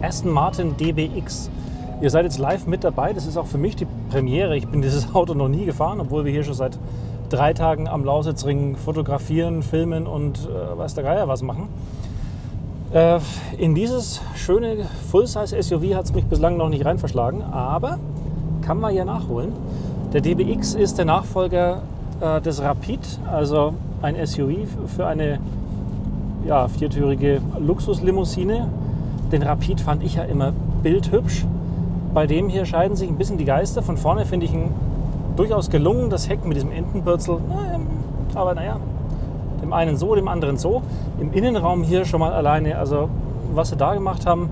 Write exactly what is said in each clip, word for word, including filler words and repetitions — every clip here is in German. Aston Martin D B X. Ihr seid jetzt live mit dabei, das ist auch für mich die Premiere. Ich bin dieses Auto noch nie gefahren, obwohl wir hier schon seit drei Tagen am Lausitzring fotografieren, filmen und äh, weiß der Geier was machen. Äh, in dieses schöne Full-Size-S U V hat es mich bislang noch nicht rein verschlagen, aber kann man ja nachholen. Der D B X ist der Nachfolger äh, des Rapid, also ein S U V für eine ja, viertürige Luxuslimousine. Den Rapid fand ich ja immer bildhübsch. Bei dem hier scheiden sich ein bisschen die Geister. Von vorne finde ich ihn durchaus gelungen. Das Heck mit diesem Entenbürzel, aber naja, dem einen so, dem anderen so. Im Innenraum hier schon mal alleine, also was sie da gemacht haben,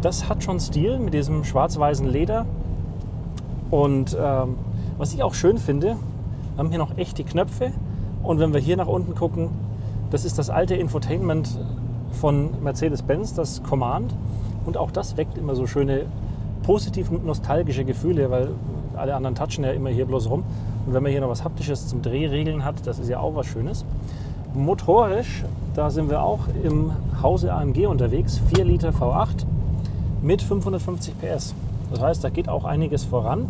das hat schon Stil mit diesem schwarz-weißen Leder. Und ähm, was ich auch schön finde, wir haben hier noch echte Knöpfe. Und wenn wir hier nach unten gucken, das ist das alte Infotainment von Mercedes-Benz, das Command, und auch das weckt immer so schöne positiv nostalgische Gefühle, weil alle anderen touchen ja immer hier bloß rum, und wenn man hier noch was Haptisches zum Drehregeln hat, das ist ja auch was Schönes. Motorisch, da sind wir auch im Hause A M G unterwegs, vier Liter V acht mit fünfhundertfünfzig P S, das heißt, da geht auch einiges voran,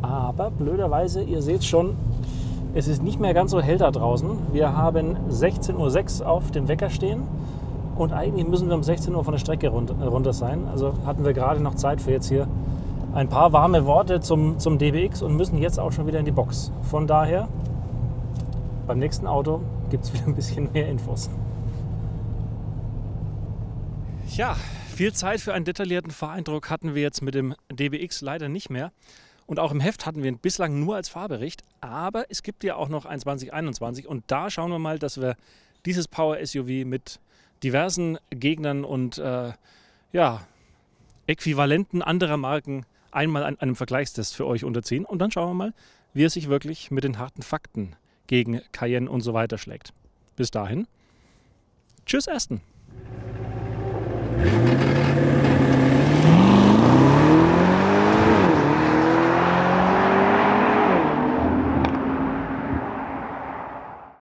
aber blöderweise, ihr seht schon, es ist nicht mehr ganz so hell da draußen. Wir haben sechzehn Uhr sechs auf dem Wecker stehen und eigentlich müssen wir um sechzehn Uhr von der Strecke runter sein. Also hatten wir gerade noch Zeit für jetzt hier ein paar warme Worte zum, zum D B X und müssen jetzt auch schon wieder in die Box. Von daher, beim nächsten Auto gibt es wieder ein bisschen mehr Infos. Ja, viel Zeit für einen detaillierten Fahreindruck hatten wir jetzt mit dem D B X leider nicht mehr. Und auch im Heft hatten wir ihn bislang nur als Fahrbericht, aber es gibt ja auch noch ein zwanzig einundzwanzig und da schauen wir mal, dass wir dieses Power-S U V mit diversen Gegnern und äh, ja, Äquivalenten anderer Marken einmal an einem Vergleichstest für euch unterziehen. Und dann schauen wir mal, wie es sich wirklich mit den harten Fakten gegen Cayenne und so weiter schlägt. Bis dahin, tschüss Aston!